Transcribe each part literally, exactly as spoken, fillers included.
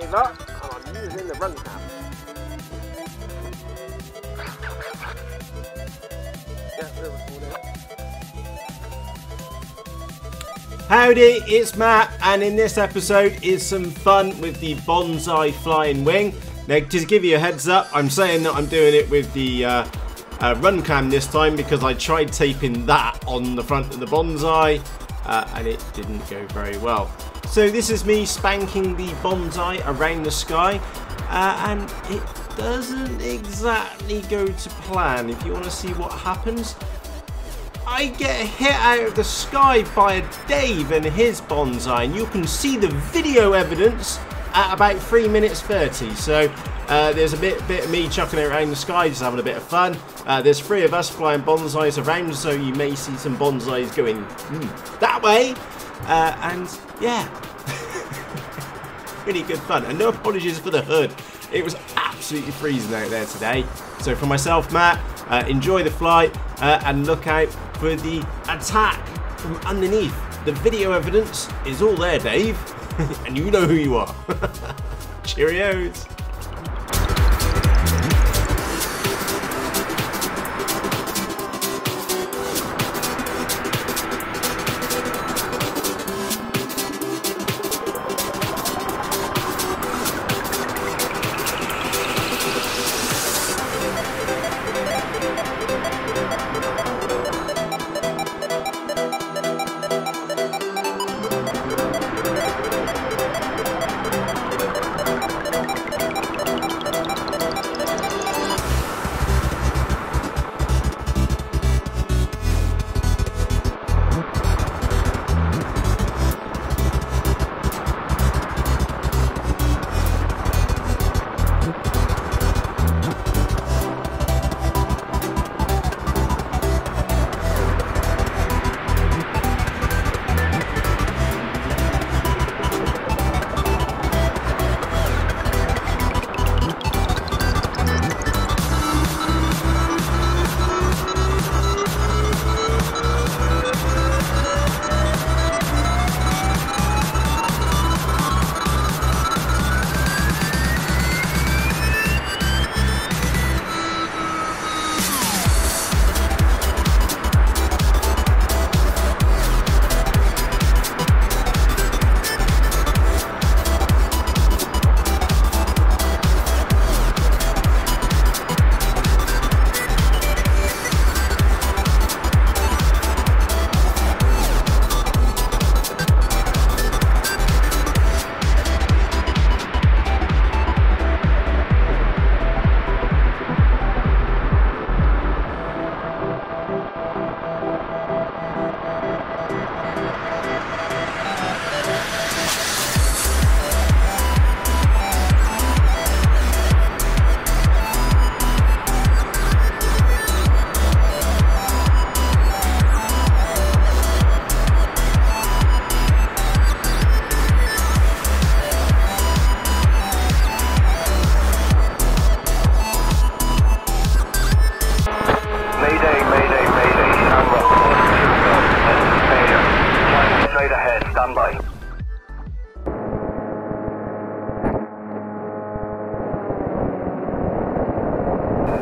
give up, and I'm using the run cam. Howdy, it's Matt, and in this episode is some fun with the Bonsai Flying Wing. Now, just to give you a heads up, I'm saying that I'm doing it with the uh, uh, run cam this time because I tried taping that on the front of the Bonsai uh, and it didn't go very well. So this is me spanking the Bonsai around the sky uh, and it doesn't exactly go to plan. If you want to see what happens, I get hit out of the sky by Dave and his Bonsai, and you can see the video evidence at about three minutes thirty. So uh, there's a bit, bit of me chucking it around the sky, just having a bit of fun. Uh, there's three of us flying Bonsais around, so you may see some Bonsais going mm, that way. Uh, and yeah, really good fun. And no apologies for the hood. It was absolutely freezing out there today. So for myself, Matt, uh, enjoy the flight uh, and look out for the attack from underneath. The video evidence is all there, Dave, and you know who you are. Cheerios.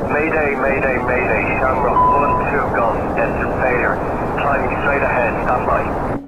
Mayday, mayday, mayday, Shamrock one two gone, destination failure, climbing straight ahead, standby.